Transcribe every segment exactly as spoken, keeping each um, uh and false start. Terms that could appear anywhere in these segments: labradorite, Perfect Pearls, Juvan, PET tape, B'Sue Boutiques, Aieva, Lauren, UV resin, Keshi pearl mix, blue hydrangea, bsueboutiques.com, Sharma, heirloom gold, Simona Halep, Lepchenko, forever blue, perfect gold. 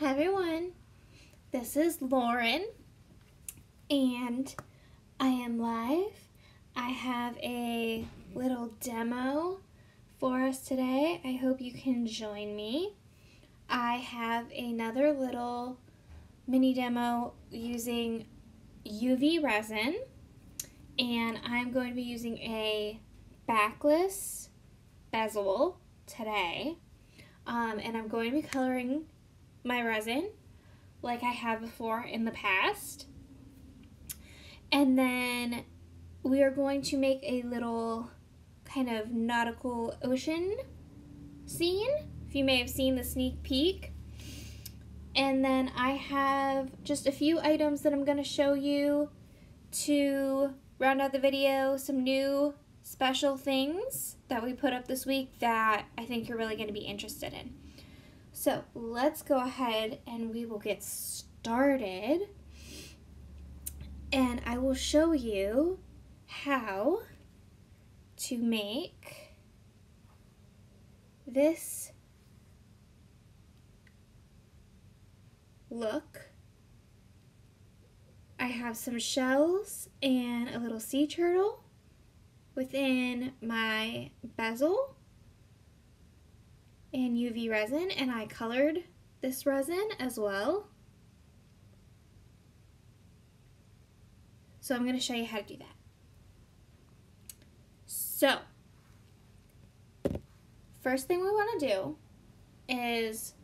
Hi everyone, this is Lauren and I am live. I have a little demo for us today. I hope you can join me. I have another little mini demo using U V resin and I'm going to be using a backless bezel today um, and I'm going to be coloring my resin like I have before in the past, and then we are going to make a little kind of nautical ocean scene. If you may have seen the sneak peek. And then I have just a few items that I'm going to show you to round out the video, some new special things that we put up this week that I think you're really going to be interested in. So let's go ahead and we will get started, and I will show you how to make this look. I have some shells and a little sea turtle within my bezel and U V resin, and I colored this resin as well. So I'm going to show you how to do that. So first thing we want to do is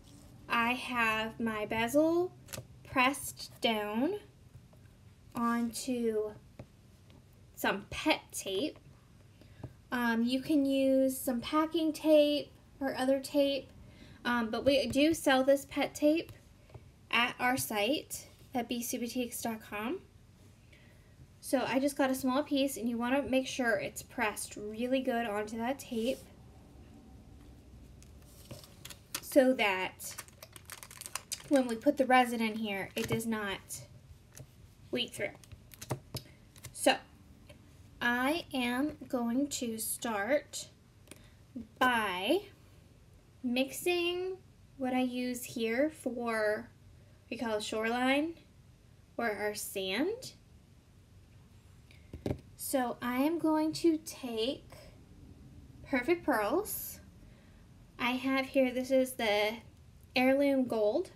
I have my bezel pressed down onto some P E T tape. Um, you can use some packing tape or other tape, um, but we do sell this P E T tape at our site at B Sue boutiques dot com. So I just got a small piece, and you want to make sure it's pressed really good onto that tape so that when we put the resin in here, it does not leak through. So I am going to start by mixing what I use here for we call shoreline or our sand. So I am going to take Perfect Pearls. I have here, this is the Heirloom Gold.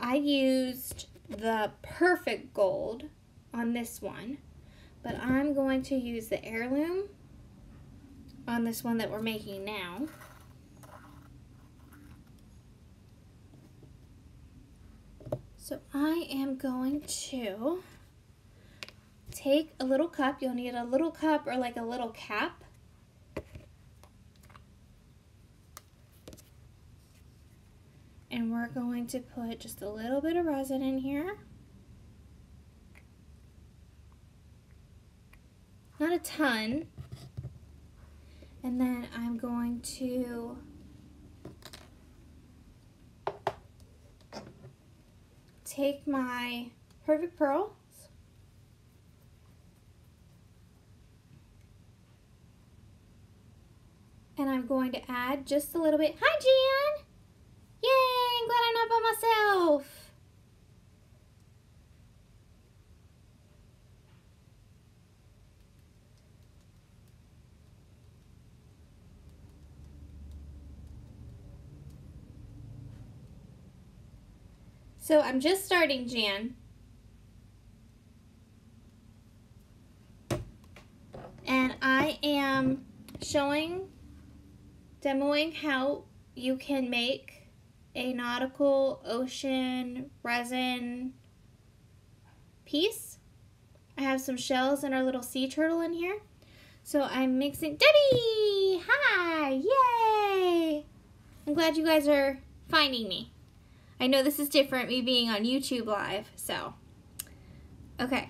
I used the Perfect Gold on this one, but I'm going to use the Heirloom on this one that we're making now. So I am going to take a little cup. You'll need a little cup or like a little cap. And we're going to put just a little bit of resin in here. Not a ton. And then I'm going to take my Perfect Pearls and I'm going to add just a little bit. Hi, Jan! Yay, I'm glad I'm not by myself. So I'm just starting, Jan. And I am showing, demoing how you can make a nautical ocean resin piece. I have some shells and our little sea turtle in here. So I'm mixing, Debbie, hi, yay. I'm glad you guys are finding me. I know this is different, me being on YouTube Live, so. Okay,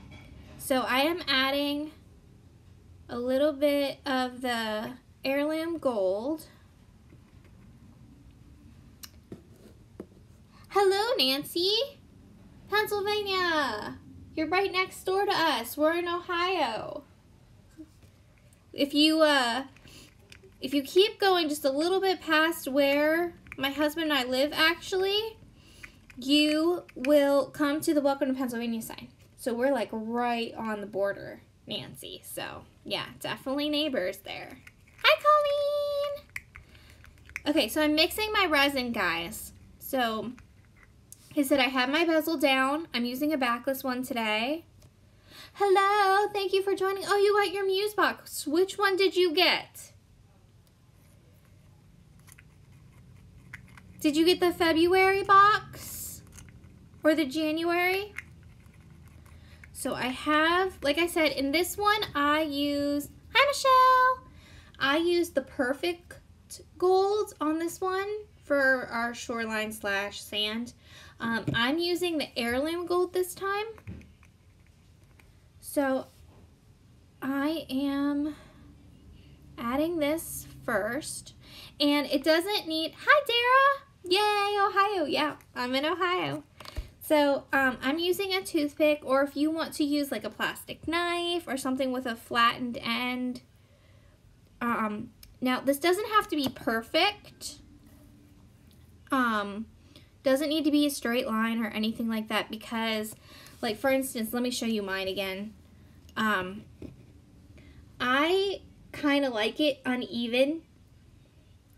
so I am adding a little bit of the Heirloom Gold. Hello, Nancy, Pennsylvania. You're right next door to us. We're in Ohio. If you, uh, if you keep going just a little bit past where my husband and I live, actually, you will come to the Welcome to Pennsylvania sign. So we're like right on the border, Nancy. So yeah, definitely neighbors there. Hi, Colleen. Okay, so I'm mixing my resin, guys. So he said, I have my bezel down. I'm using a backless one today. Hello, thank you for joining. Oh, you got your Muse box. Which one did you get? Did you get the February box or the January? So I have, like I said, in this one, I use, hi Michelle. I use the Perfect Gold on this one for our shoreline slash sand. Um, I'm using the Heirloom Gold this time. So I am adding this first, and it doesn't need, hi Dara, yay Ohio, yeah, I'm in Ohio. So um, I'm using a toothpick, or if you want to use like a plastic knife or something with a flattened end. Um, now this doesn't have to be perfect. Um, doesn't need to be a straight line or anything like that, because like for instance, let me show you mine again. Um, I kind of like it uneven,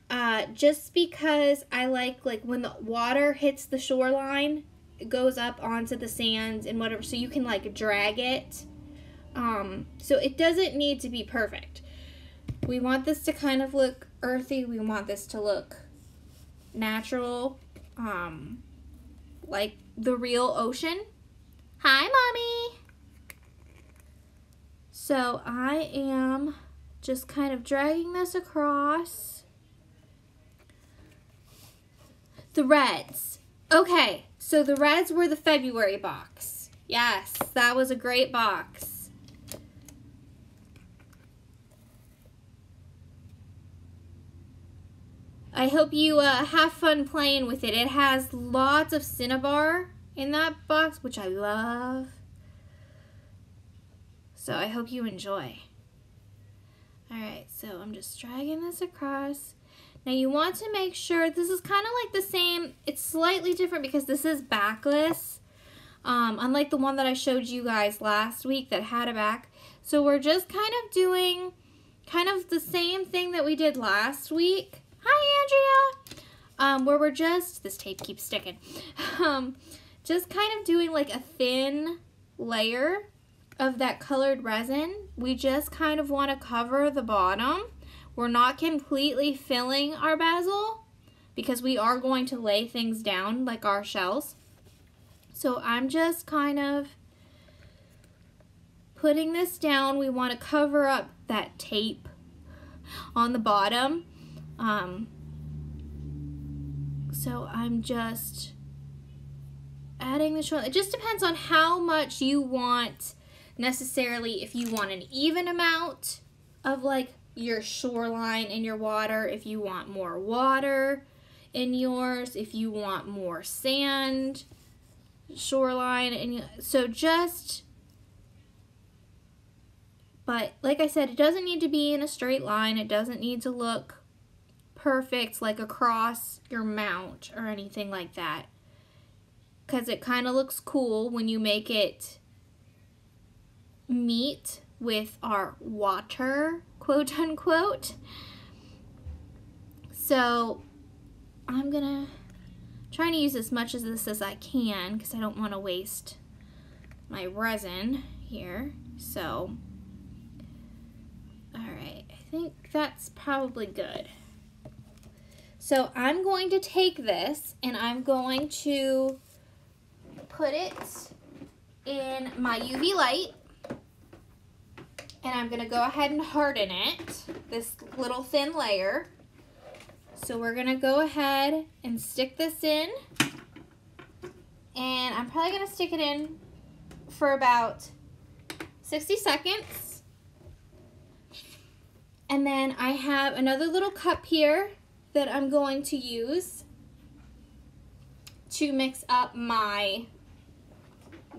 uh, just because I like like when the water hits the shoreline, it goes up onto the sands and whatever, so you can like drag it. Um, so it doesn't need to be perfect. We want this to kind of look earthy. We want this to look natural, um, like the real ocean. Hi, Mommy. So I am just kind of dragging this across. The reds. Okay, so the reds were the February box. Yes, that was a great box. I hope you uh, have fun playing with it. It has lots of cinnabar in that box, which I love. So I hope you enjoy. Alright, so I'm just dragging this across. Now you want to make sure, this is kind of like the same, it's slightly different because this is backless, um, unlike the one that I showed you guys last week that had a back. So we're just kind of doing kind of the same thing that we did last week. Hi, Andrea! Um, where we're just, this tape keeps sticking, um, just kind of doing like a thin layer of that colored resin. We just kind of want to cover the bottom. We're not completely filling our bezel because we are going to lay things down like our shells. So I'm just kind of putting this down. We want to cover up that tape on the bottom. Um, so I'm just adding the shoreline. It just depends on how much you want necessarily, if you want an even amount of like your shoreline in your water, if you want more water in yours, if you want more sand shoreline, and so just, but like I said, it doesn't need to be in a straight line. It doesn't need to look perfect like across your mount or anything like that, because it kind of looks cool when you make it meet with our water, quote unquote. So I'm gonna try to use as much of this as I can because I don't want to waste my resin here. So all right, I think that's probably good. So I'm going to take this and I'm going to put it in my U V light. And I'm going to go ahead and harden it, this little thin layer. So we're going to go ahead and stick this in. And I'm probably going to stick it in for about sixty seconds. And then I have another little cup here that I'm going to use to mix up my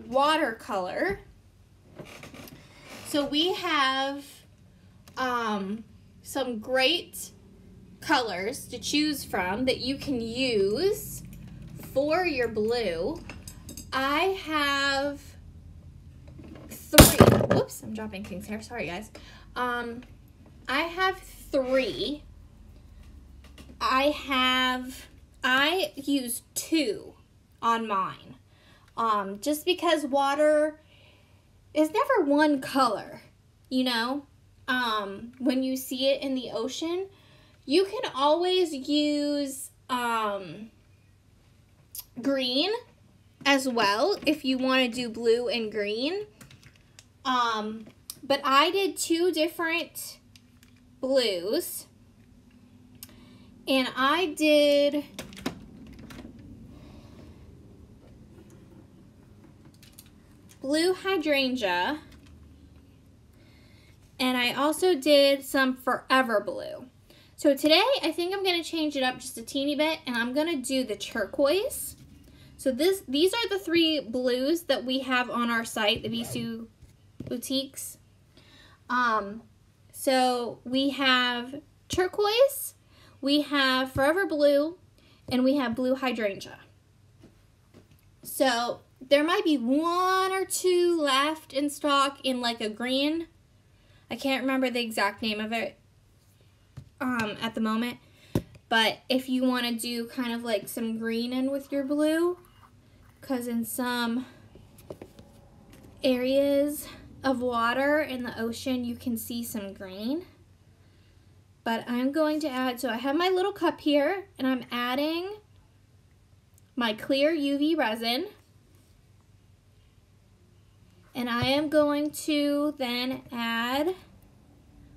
watercolor. So we have um, some great colors to choose from that you can use for your blue, I have three. Whoops, I'm dropping things here. Sorry, guys. Um, I have three. I have, I use two on mine. Um, just because water is never one color, you know? Um, when you see it in the ocean, you can always use um, green as well if you want to do blue and green. Um, but I did two different blues. And I did blue hydrangea, and I also did some forever blue. So today I think I'm going to change it up just a teeny bit, and I'm going to do the turquoise. So this these are the three blues that we have on our site, the B'Sue Boutiques. Um, so we have turquoise, we have forever blue, and we have blue hydrangea. So there might be one or two left in stock in like a green. I can't remember the exact name of it um, at the moment. But if you want to do kind of like some green in with your blue, because in some areas of water in the ocean, you can see some green. But I'm going to add, so I have my little cup here, and I'm adding my clear U V resin. And I am going to then add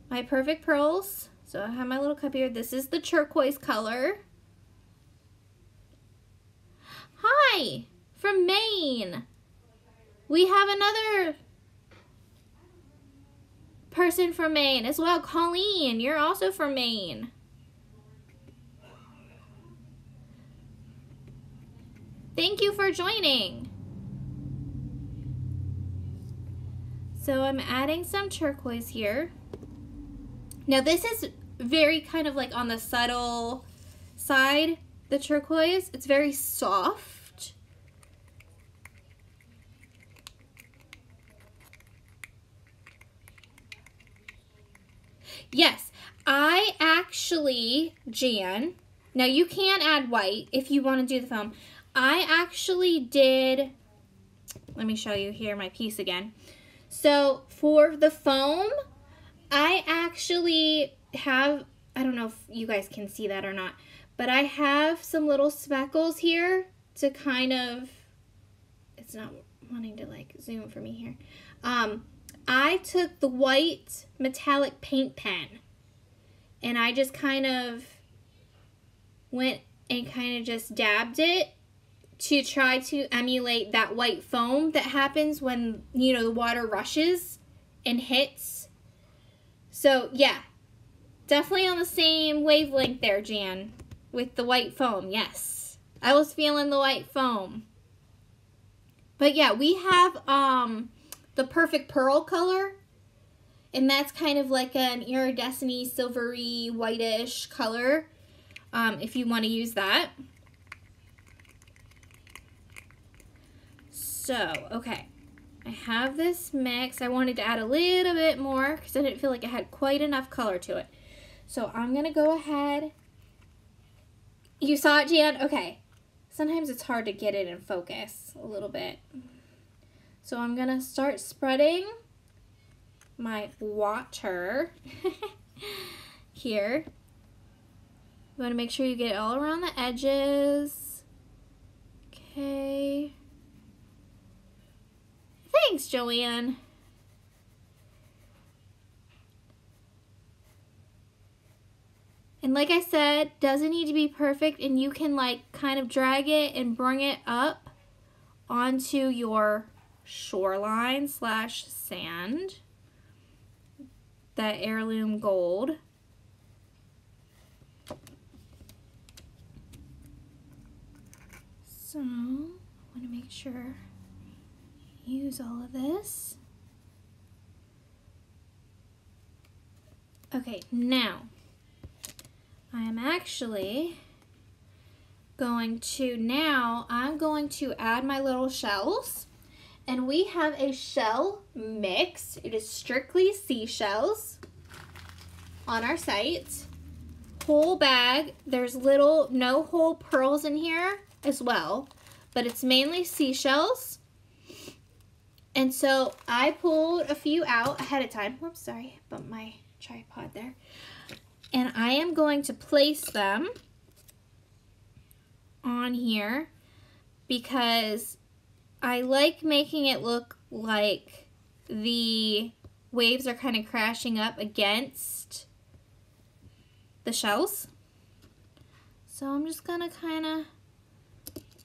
my Perfect Pearls. So I have my little cup here. This is the turquoise color. Hi, from Maine. We have another person from Maine as well. Colleen, you're also from Maine. Thank you for joining. So I'm adding some turquoise here. Now this is very kind of like on the subtle side, the turquoise. It's very soft. Yes, I actually, Jan, now you can add white if you want to do the foam. I actually did, let me show you here my piece again. So for the foam, I actually have, I don't know if you guys can see that or not, but I have some little speckles here to kind of, it's not wanting to like zoom for me here. Um, I took the white metallic paint pen and I just kind of went and kind of just dabbed it to try to emulate that white foam that happens when, you know, the water rushes and hits. So yeah, definitely on the same wavelength there, Jan, with the white foam. Yes, I was feeling the white foam. But yeah, we have um, the Perfect Pearl color, and that's kind of like an iridescent, silvery, whitish color, um, if you want to use that. So, okay, I have this mix. I wanted to add a little bit more because I didn't feel like I had quite enough color to it. So I'm going to go ahead. You saw it, Jan? Okay. Sometimes it's hard to get it in focus a little bit. So I'm going to start spreading my water here. You want to make sure you get it all around the edges. Okay. Thanks, Joanne. And like I said, doesn't need to be perfect, and you can like kind of drag it and bring it up onto your shoreline slash sand, that heirloom gold. So I want to make sure use all of this. Okay, now I am actually going to, now I'm going to add my little shells, and we have a shell mix. It is strictly seashells on our site. Whole bag. There's little no hole pearls in here as well, but it's mainly seashells. And so I pulled a few out ahead of time. Oops, sorry, bumped my tripod there. And I am going to place them on here because I like making it look like the waves are kind of crashing up against the shells. So I'm just gonna kind of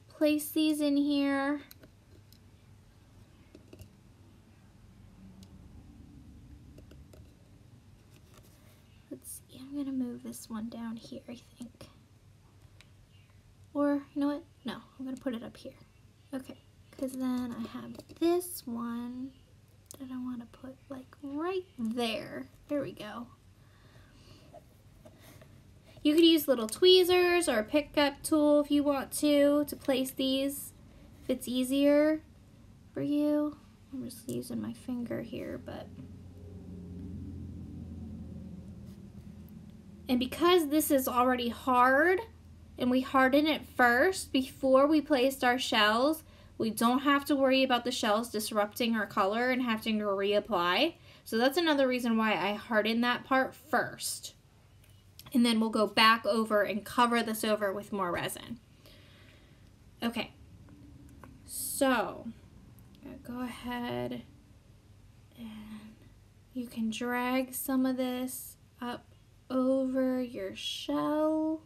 place these in here. Let's see, I'm gonna move this one down here, I think. Or, you know what? No, I'm gonna put it up here. Okay, because then I have this one that I wanna put like right there. There we go. You could use little tweezers or a pickup tool if you want to, to place these, if it's easier for you. I'm just using my finger here, but. And because this is already hard, and we harden it first before we placed our shells, we don't have to worry about the shells disrupting our color and having to reapply. So that's another reason why I harden that part first. And then we'll go back over and cover this over with more resin. Okay, so go ahead and you can drag some of this up over your shell,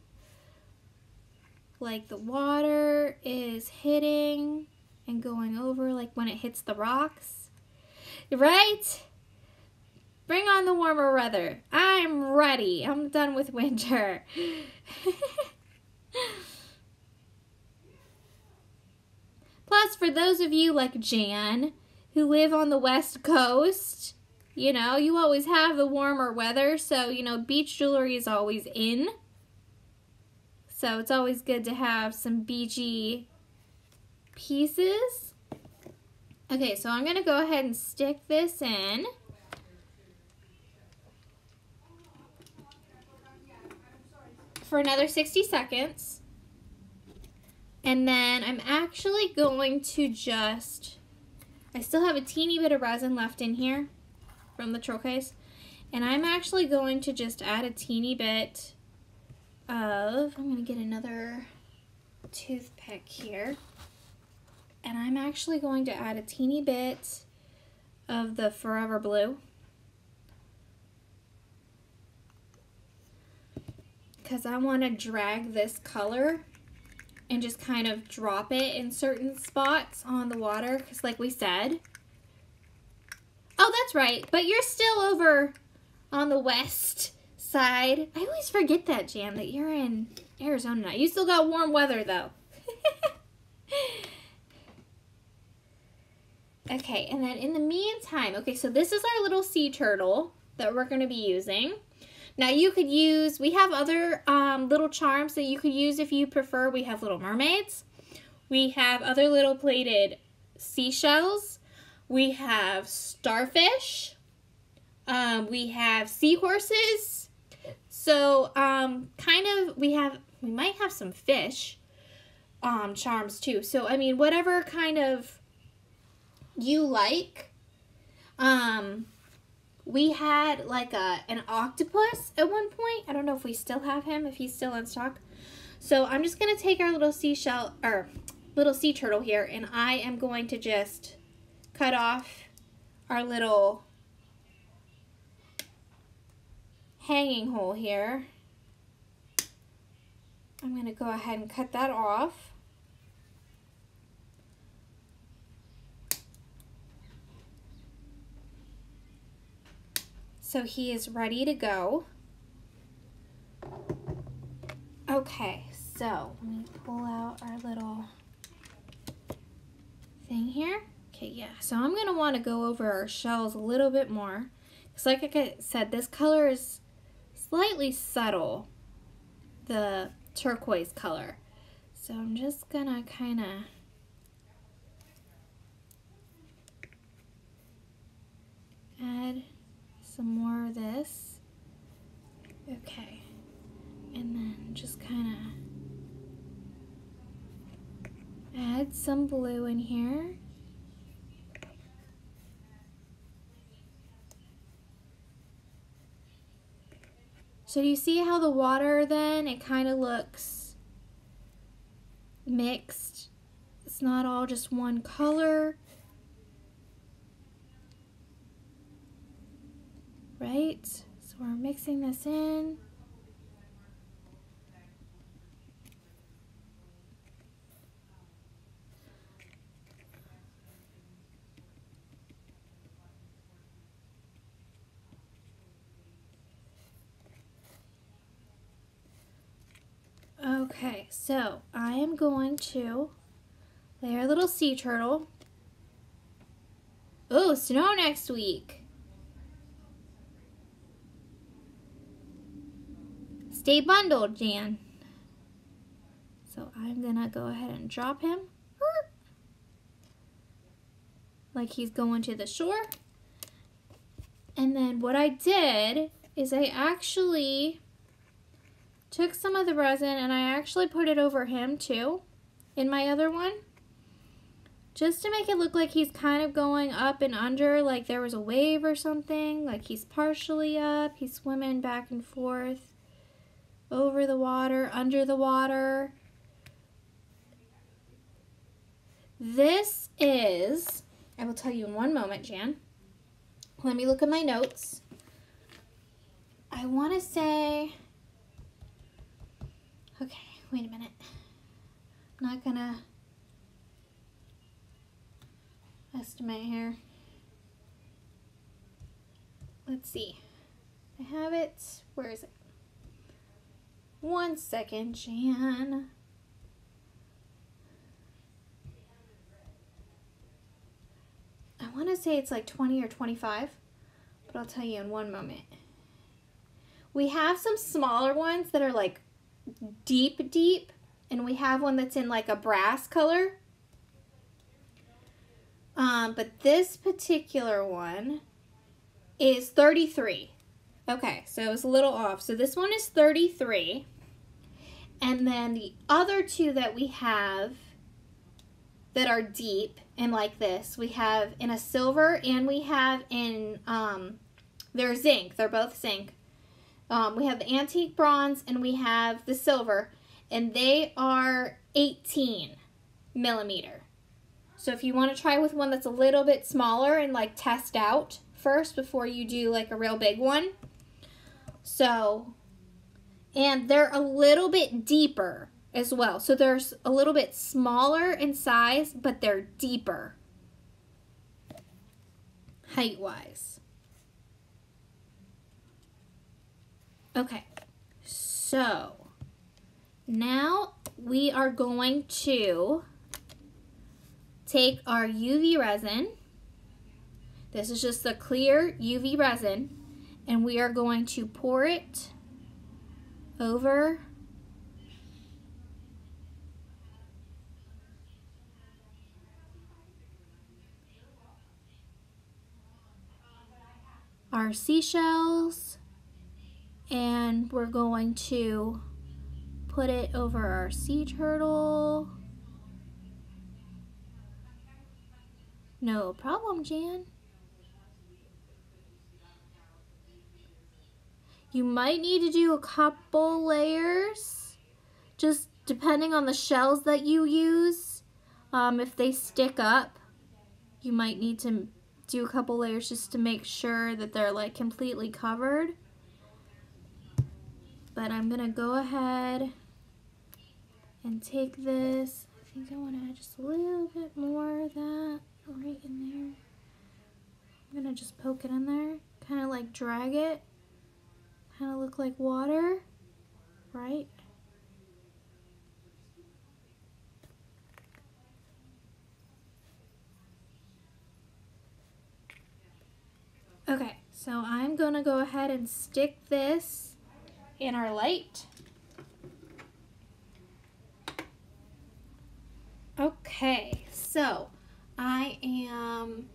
like the water is hitting and going over, like when it hits the rocks, right? Bring on the warmer weather. I'm ready. I'm done with winter. Plus, for those of you like Jan, who live on the West Coast, you know, you always have the warmer weather. So, you know, beach jewelry is always in. So it's always good to have some beachy pieces. Okay, so I'm going to go ahead and stick this in. For another sixty seconds, and then I'm actually going to just, I still have a teeny bit of resin left in here from the troll case, and I'm actually going to just add a teeny bit of, I'm going to get another toothpick here, and I'm actually going to add a teeny bit of the Forever Blue, because I want to drag this color and just kind of drop it in certain spots on the water, because like we said, oh, that's right, but you're still over on the west side. I always forget that, Jan, that you're in Arizona. You still got warm weather, though. Okay, and then in the meantime, okay, so this is our little sea turtle that we're going to be using. Now you could use, we have other um, little charms that you could use if you prefer. We have little mermaids. We have other little plated seashells. We have starfish. Um, we have seahorses. So um, kind of we have, we might have some fish um, charms too. So I mean, whatever kind of you like. Um... We had like a an octopus at one point. I don't know if we still have him, if he's still in stock. So I'm just gonna take our little seashell or little sea turtle here, and I am going to just cut off our little hanging hole here. I'm gonna go ahead and cut that off. So he is ready to go. Okay, so let me pull out our little thing here. Okay, yeah, so I'm gonna wanna go over our shells a little bit more, because like I said, this color is slightly subtle, the turquoise color. So I'm just gonna kind of add some more of this. Okay, and then just kind of add some blue in here. So do you see how the water then, it kind of looks mixed? It's not all just one color, right? So we're mixing this in. Okay, so I am going to layer a little sea turtle. Oh, snow next week. Stay bundled, Jan. So I'm gonna go ahead and drop him like he's going to the shore. And then what I did is I actually took some of the resin and I actually put it over him too in my other one, just to make it look like he's kind of going up and under, like there was a wave or something, like he's partially up, he's swimming back and forth over the water, under the water. This is, I will tell you in one moment, Jan. Let me look at my notes. I want to say, okay, wait a minute. I'm not gonna estimate here. Let's see. I have it. Where is it? One second, Jan. I want to say it's like twenty or twenty-five, but I'll tell you in one moment. We have some smaller ones that are like deep deep, and we have one that's in like a brass color, um but this particular one is thirty-three. Okay, so it was a little off. So this one is thirty-three, and then the other two that we have that are deep and like this, we have in a silver and we have in um they're zinc, they're both zinc. Um, we have the antique bronze and we have the silver, and they are eighteen millimeter. So if you want to try with one that's a little bit smaller and like test out first before you do like a real big one. So, and they're a little bit deeper as well. So they're a little bit smaller in size, but they're deeper height wise. Okay, so now we are going to take our U V resin. This is just the clear U V resin, and we are going to pour it over our seashells. And we're going to put it over our sea turtle. No problem, Jan. You might need to do a couple layers, just depending on the shells that you use. Um, if they stick up, you might need to do a couple layers just to make sure that they're like completely covered. But I'm gonna go ahead and take this. I think I wanna add just a little bit more of that right in there. I'm gonna just poke it in there, kinda like drag it, kinda look like water, right? Okay, so I'm gonna go ahead and stick this in our light, Okay, so I am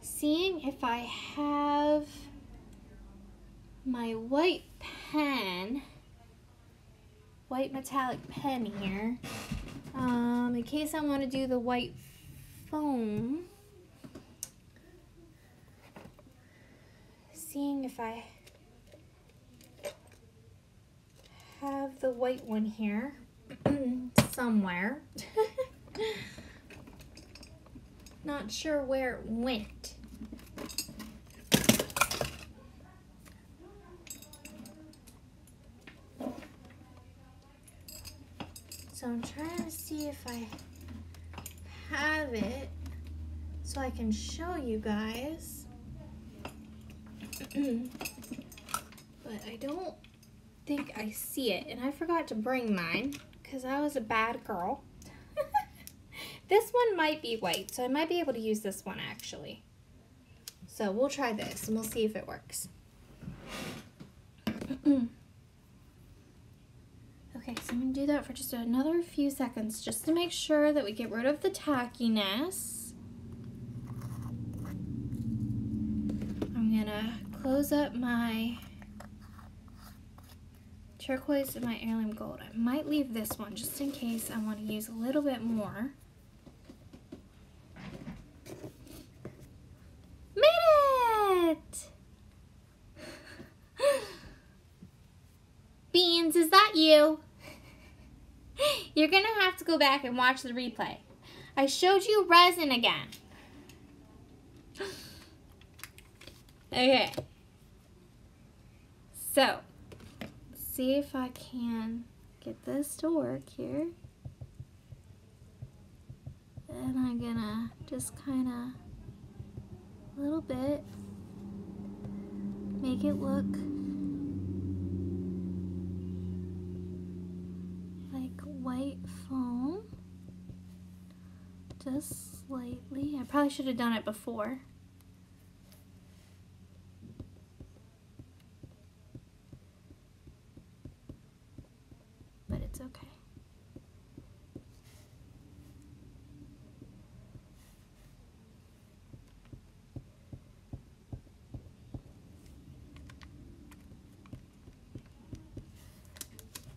seeing if I have my white pen, white metallic pen here, um, in case I want to do the white foam. Seeing if I have the white one here somewhere. Not sure where it went. So I'm trying to see if I have it so I can show you guys. But I don't think I see it, and I forgot to bring mine because I was a bad girl. This one might be white, so I might be able to use this one actually. So we'll try this and we'll see if it works. Okay, so I'm gonna do that for just another few seconds just to make sure that we get rid of the tackiness. I'm gonna close up my turquoise and my heirloom gold. I might leave this one just in case I want to use a little bit more. Made it! Beans, is that you? You're gonna have to go back and watch the replay. I showed you resin again. Okay. So. See if I can get this to work here. And I'm gonna just kinda a little bit make it look like white foam. Just slightly. I probably should have done it before. Okay.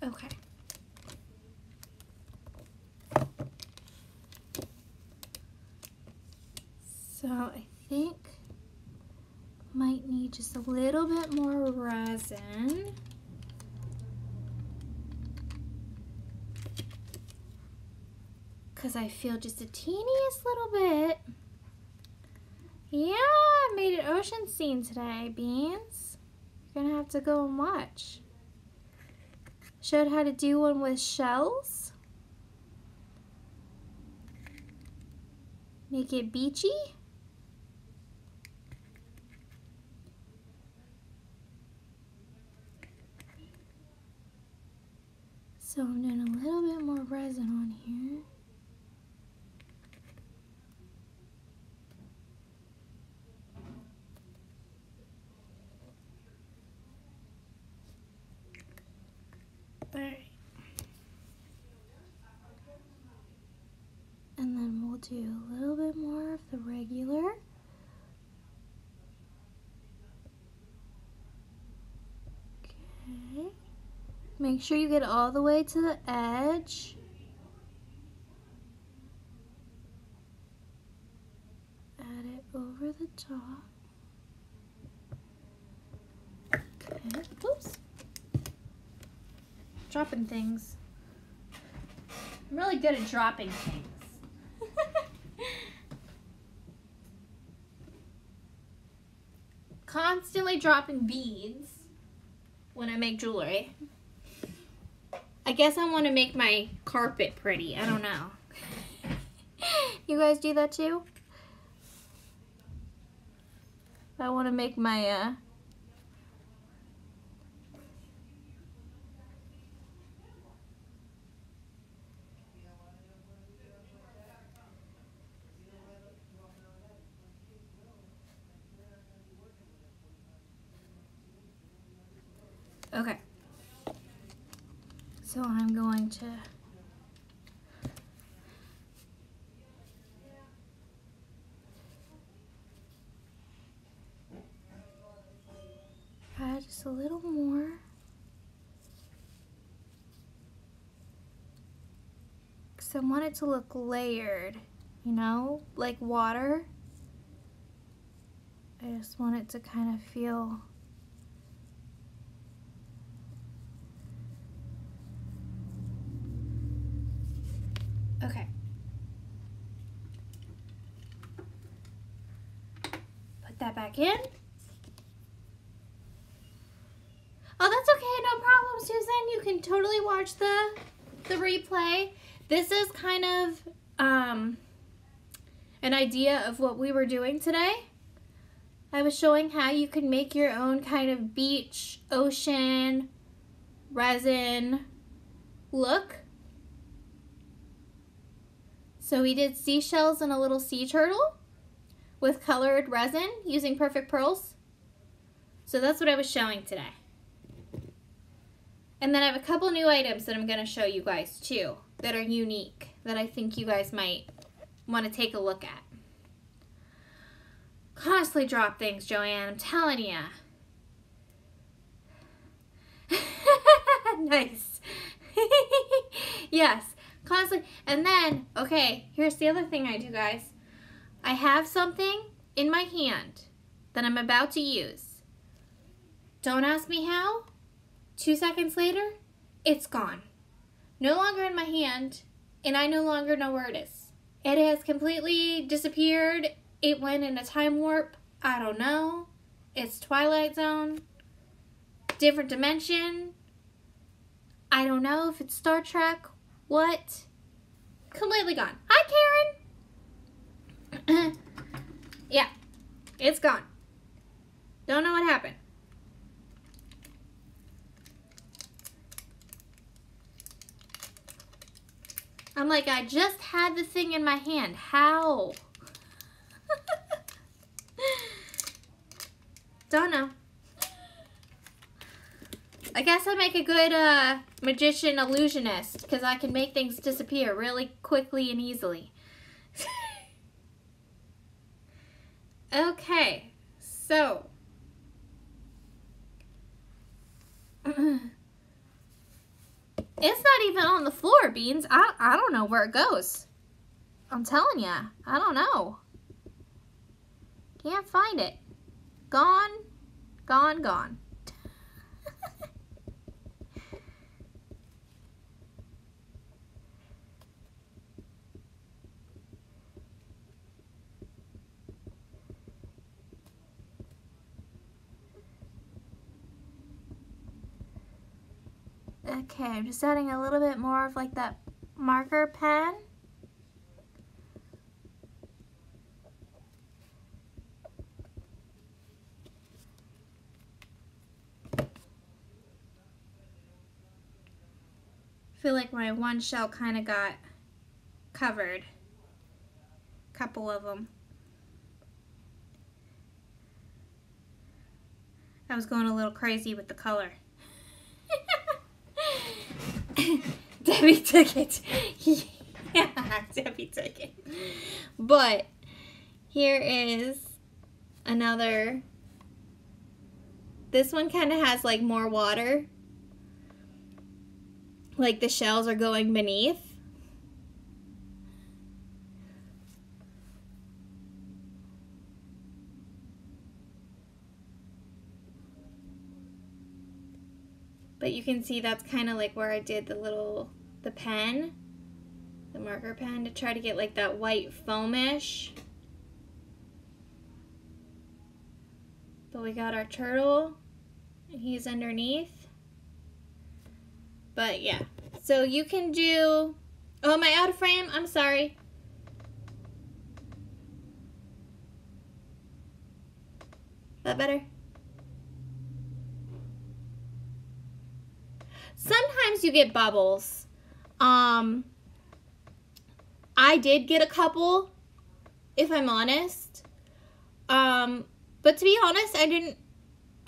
Okay. So I think might need just a little bit more resin. Because I feel just a teeniest little bit. Yeah, I made an ocean scene today, Beans. You're gonna have to go and watch. Showed how to do one with shells. Make it beachy. So I'm doing a little bit more resin on here. Do a little bit more of the regular. Okay. Make sure you get all the way to the edge. Add it over the top. Okay. Oops. Dropping things. I'm really good at dropping things. Constantly dropping beads when I make jewelry. I guess I want to make my carpet pretty. I don't know. You guys do that too? I want to make my uh, Okay, so I'm going to just a little more. Because I want it to look layered, you know, like water. I just want it to kind of feel okay. Put that back in. Oh, that's okay, no problem, Susan. You can totally watch the the replay. This is kind of um, an idea of what we were doing today. I was showing how you can make your own kind of beach, ocean, resin look. So we did seashells and a little sea turtle with colored resin using Perfect Pearls. So that's what I was showing today. And then I have a couple new items that I'm going to show you guys too that are unique that I think you guys might want to take a look at. Constantly drop things, Joanne, I'm telling ya. Nice. Yes, constantly. And then, okay, here's the other thing I do, guys. I have something in my hand that I'm about to use. Don't ask me how. Two seconds later, it's gone. No longer in my hand, and I no longer know where it is. It has completely disappeared. It went in a time warp. I don't know. It's Twilight Zone. Different dimension. I don't know if it's Star Trek. What? Completely gone. Hi, Karen. Yeah. It's gone. Don't know what happened. I'm like, I just had the thing in my hand. How? Don't know. I guess I'd make a good uh, magician illusionist because I can make things disappear really quickly and easily. Okay, so it's not even on the floor, Beans. I, I don't know where it goes. I'm telling you, I don't know. Can't find it. Gone, gone, gone. Okay, I'm just adding a little bit more of like that marker pen. I feel like my one shell kind of got covered. A couple of them. I was going a little crazy with the color. Debbie took it. Yeah, Debbie took it. But here is another. This one kind of has like more water. Like the shells are going beneath. But you can see that's kind of like where I did the little, the pen, the marker pen to try to get like that white foamish. But we got our turtle and he's underneath. But yeah, so you can do, oh, am I out of frame? I'm sorry. Is that better? Sometimes you get bubbles. Um, I did get a couple, if I'm honest. Um, but to be honest, I didn't.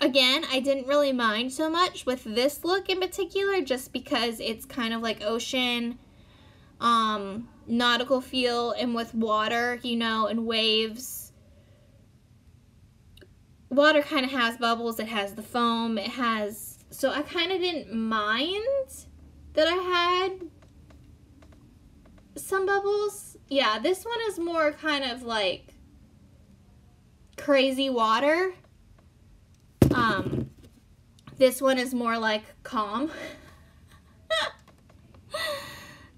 Again, I didn't really mind so much with this look in particular just because it's kind of like ocean, um, nautical feel and with water, you know, and waves. water kind of has bubbles, it has the foam, it has, so I kind of didn't mind that I had some bubbles. Yeah, this one is more kind of like crazy water. Um, this one is more like calm,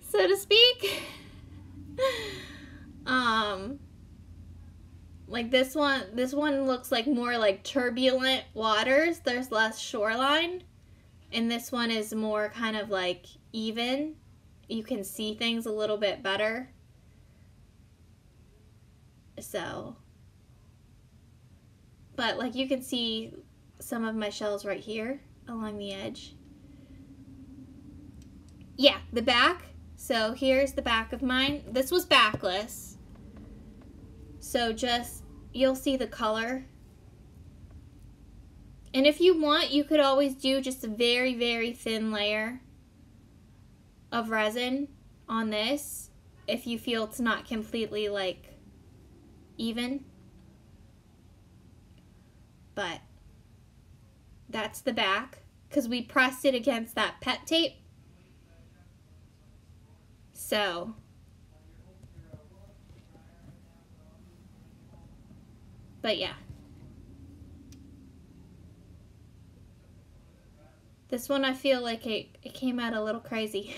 so to speak. Um, like this one, this one looks like more like turbulent waters. There's less shoreline, and this one is more kind of like even. You can see things a little bit better. So, but like you can see some of my shells right here along the edge. Yeah, the back. So here's the back of mine. This was backless. So just, you'll see the color. And if you want, you could always do just a very, very thin layer of resin on this if you feel it's not completely like even. But that's the back, because we pressed it against that PET tape. So but yeah, this one I feel like it, it came out a little crazy.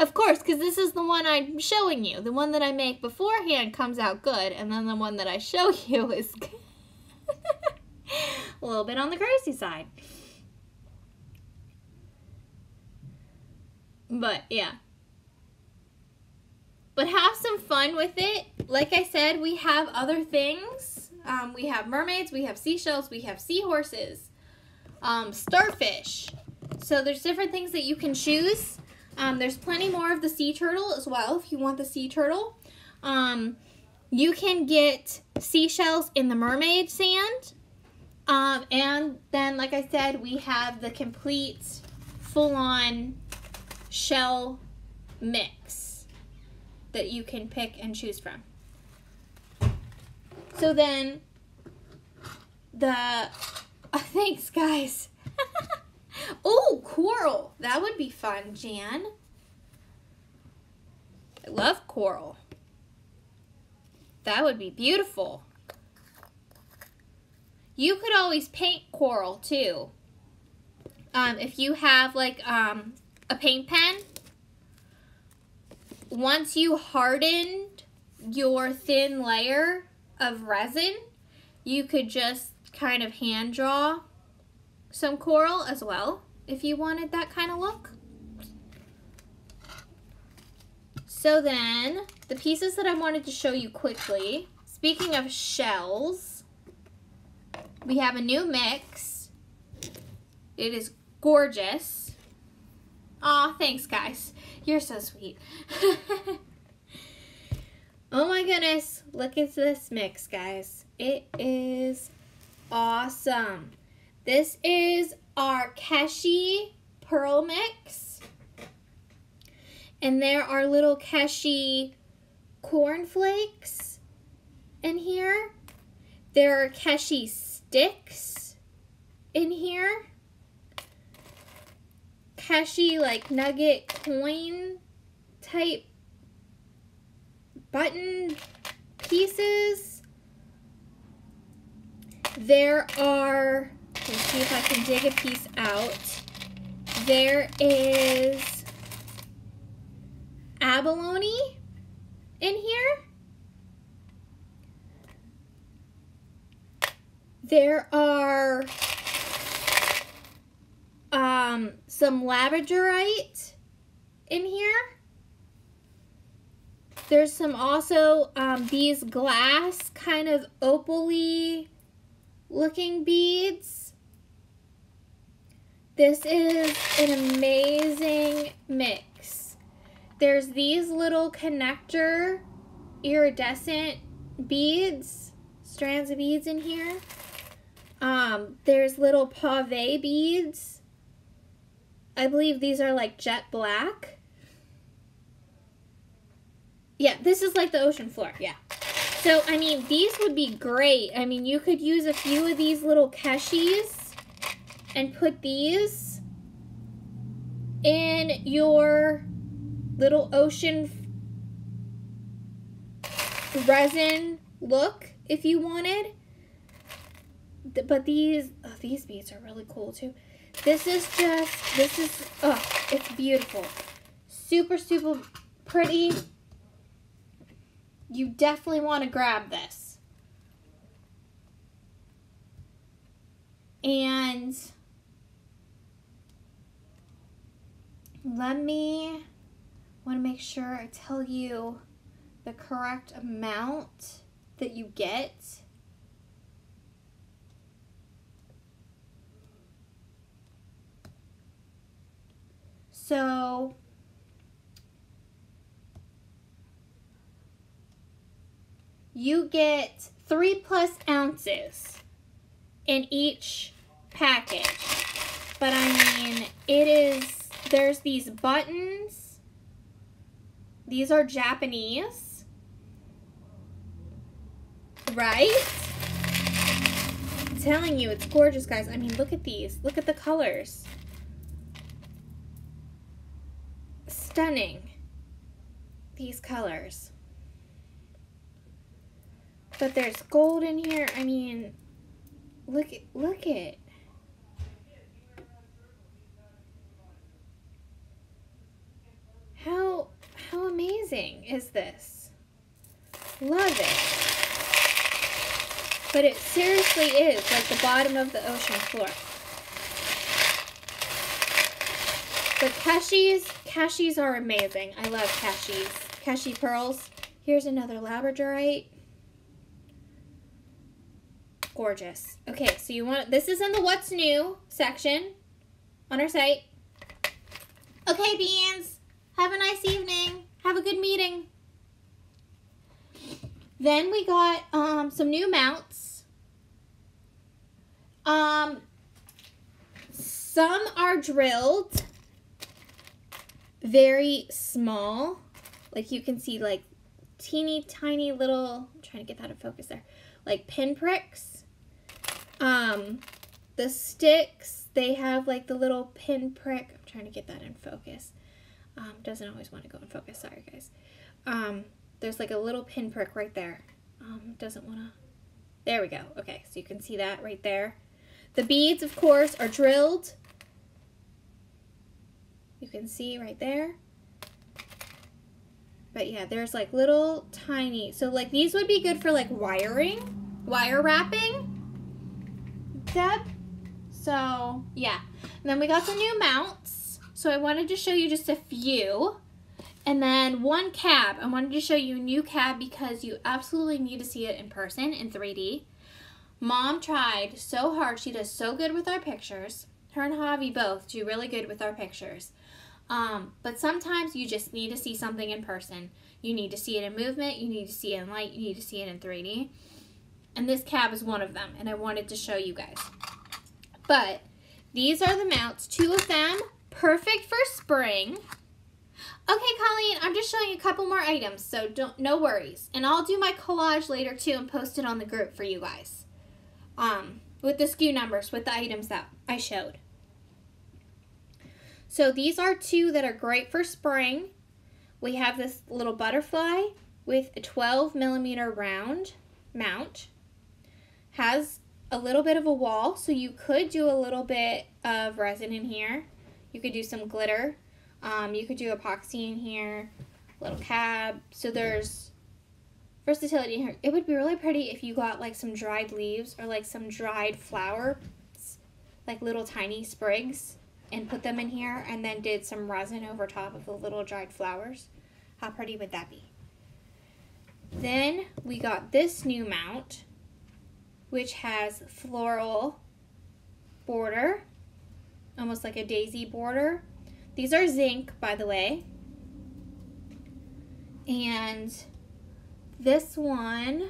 Of course, because this is the one I'm showing you. The one that I make beforehand comes out good, and then the one that I show you is a little bit on the crazy side. But yeah, but have some fun with it. Like I said, we have other things. Um, we have mermaids, we have seashells, we have seahorses, um, starfish. So there's different things that you can choose. Um, there's plenty more of the sea turtle as well if you want the sea turtle. Um, you can get seashells in the mermaid sand. Um, and then, like I said, we have the complete full-on shell mix that you can pick and choose from. So then, the, oh, thanks guys. Oh, coral, that would be fun, Jan. I love coral. That would be beautiful. You could always paint coral too. Um, if you have like um, a paint pen, once you hardened your thin layer of resin, you could just kind of hand draw some coral as well if you wanted that kind of look. So then, the pieces that I wanted to show you quickly, speaking of shells, we have a new mix. It is gorgeous. Aw, thanks guys, you're so sweet. Oh my goodness, look at this mix guys, it is awesome. This is our Keshi pearl mix, and there are little Keshi cornflakes in here, there are Keshi sticks in here, Keshi like nugget coin type button pieces. There are, let's see if I can dig a piece out. There is abalone in here. There are um, some labradorite in here. There's some also um, these glass kind of opal-y looking beads. This is an amazing mix. There's these little connector iridescent beads, strands of beads in here. Um, there's little pave beads. I believe these are like jet black. Yeah, this is like the ocean floor, yeah. So, I mean, these would be great. I mean, you could use a few of these little Keshis and put these in your little ocean resin look if you wanted. But these, oh, these beads are really cool too. This is just, this is, oh, it's beautiful. Super, super pretty. You definitely want to grab this. And let me, I want to make sure I tell you the correct amount that you get. So, you get three plus ounces in each package. But I mean, it is, there's these buttons. These are Japanese, right? I'm telling you, it's gorgeous, guys. I mean, look at these. Look at the colors. Stunning, these colors. But there's gold in here. I mean, look at, look at. How, how amazing is this? Love it. But it seriously is like the bottom of the ocean floor. But Keshis, Keshis are amazing. I love Keshis. Keshi pearls. Here's another labradorite. Gorgeous. Okay, so you want, this is in the what's new section on our site. Okay, beans, have a nice evening. Have a good meeting. Then we got um, some new mounts. Um, some are drilled very small. Like you can see like teeny tiny little, I'm trying to get that in focus there, like pinpricks. Um, the sticks, they have like the little pin prick. I'm trying to get that in focus. Um, doesn't always want to go in focus. Sorry, guys. Um, there's like a little pin prick right there. Um, doesn't want to. There we go. Okay, so you can see that right there. The beads, of course, are drilled. You can see right there. But yeah, there's like little tiny. So like these would be good for like wiring, wire wrapping. Step. So yeah, and then we got some new mounts. So I wanted to show you just a few, and then one cab. I wanted to show you a new cab because you absolutely need to see it in person in three D. Mom tried so hard. She does so good with our pictures. Her and Javi both do really good with our pictures. Um, but sometimes you just need to see something in person. You need to see it in movement. You need to see it in light. You need to see it in three D. And this cab is one of them, and I wanted to show you guys. But these are the mounts, two of them, perfect for spring. Okay, Colleen, I'm just showing you a couple more items, so don't, no worries. And I'll do my collage later too and post it on the group for you guys. Um, with the S K U numbers, with the items that I showed. So these are two that are great for spring. We have this little butterfly with a twelve millimeter round mount. Has a little bit of a wall, so you could do a little bit of resin in here. You could do some glitter. Um, you could do epoxy in here, little cab. So there's versatility in here. It would be really pretty if you got like some dried leaves or like some dried flowers, like little tiny sprigs, and put them in here and then did some resin over top of the little dried flowers. How pretty would that be? Then we got this new mount, which has floral border, almost like a daisy border. These are zinc, by the way. And this one,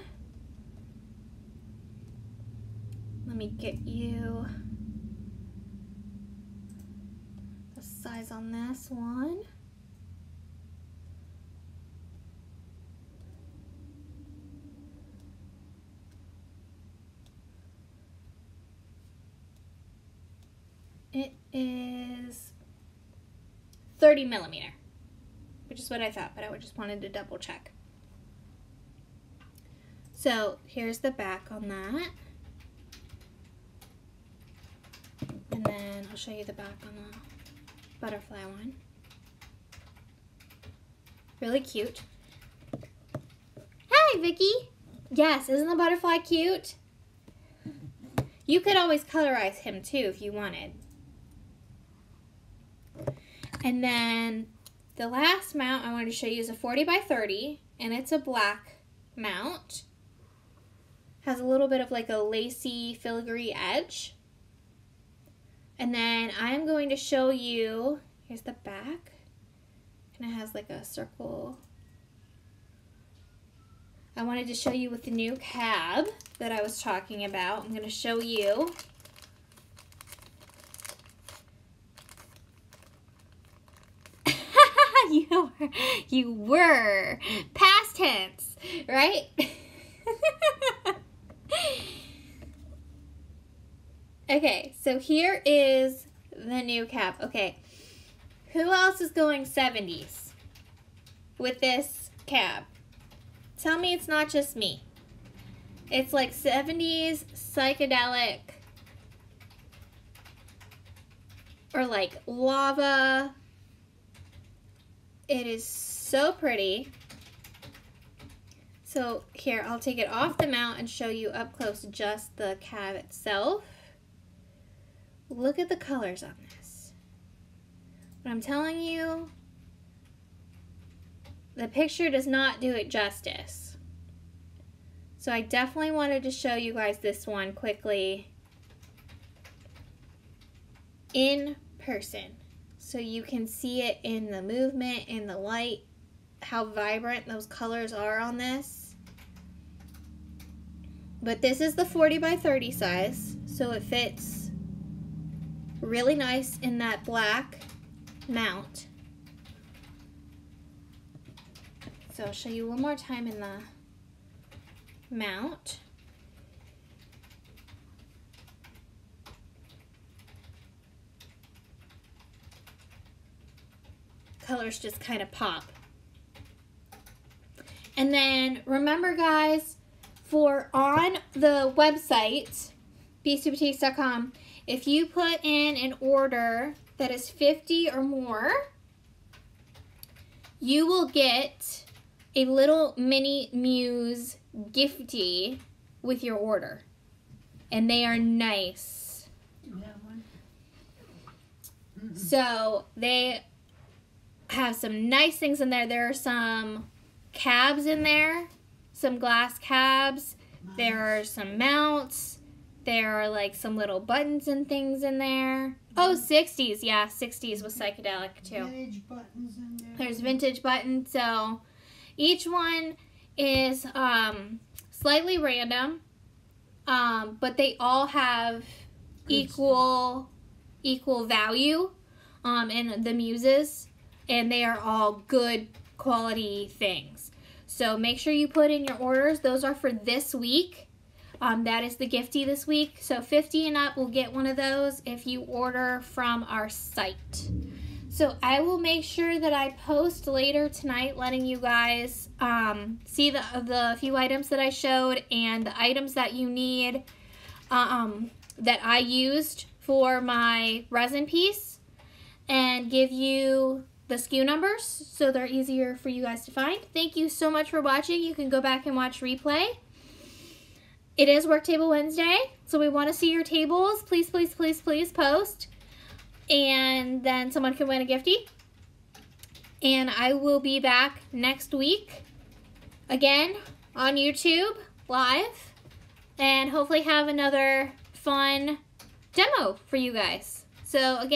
let me get you the size on this one. It is thirty millimeter, which is what I thought, but I just wanted to double check. So here's the back on that. And then I'll show you the back on the butterfly one. Really cute. Hi, Vicky. Yes, isn't the butterfly cute? You could always colorize him too if you wanted. And then the last mount I wanted to show you is a forty by thirty, and it's a black mount. Has a little bit of like a lacy filigree edge. And then I'm going to show you, here's the back, and it has like a circle. I wanted to show you with the new cab that I was talking about. I'm going to show you you were, you were past tense, right? Okay, so here is the new cap. Okay, who else is going seventies with this cap? Tell me it's not just me. It's like seventies psychedelic or like lava. It is so pretty. So here, I'll take it off the mount and show you up close just the cab itself. Look at the colors on this. But I'm telling you, the picture does not do it justice. So I definitely wanted to show you guys this one quickly in person, so you can see it in the movement, in the light, how vibrant those colors are on this. But this is the forty by thirty size, so it fits really nice in that black mount. So I'll show you one more time in the mount. Colors just kind of pop. And then remember guys, for on the website b sue boutiques dot com, if you put in an order that is fifty or more, you will get a little mini muse gifty with your order. And they are nice. So they have some nice things in there. There are some cabs in there, some glass cabs. There are some mounts. There are like some little buttons and things in there. Oh, sixties, yeah, sixties was psychedelic too. Vintage buttons in there. There's vintage buttons, so each one is um, slightly random, um, but they all have equal equal value um, in the muses, and they are all good quality things. So make sure you put in your orders. Those are for this week. Um, that is the gifty this week. So fifty and up will get one of those if you order from our site. So I will make sure that I post later tonight, letting you guys um, see the, the few items that I showed and the items that you need um, that I used for my resin piece, and give you the S K U numbers so they're easier for you guys to find. Thank you so much for watching. You can go back and watch replay. It is Work Table Wednesday, so we want to see your tables. Please, please, please, please post. And then someone can win a gifty. And I will be back next week, again, on YouTube, live. And hopefully have another fun demo for you guys. So again.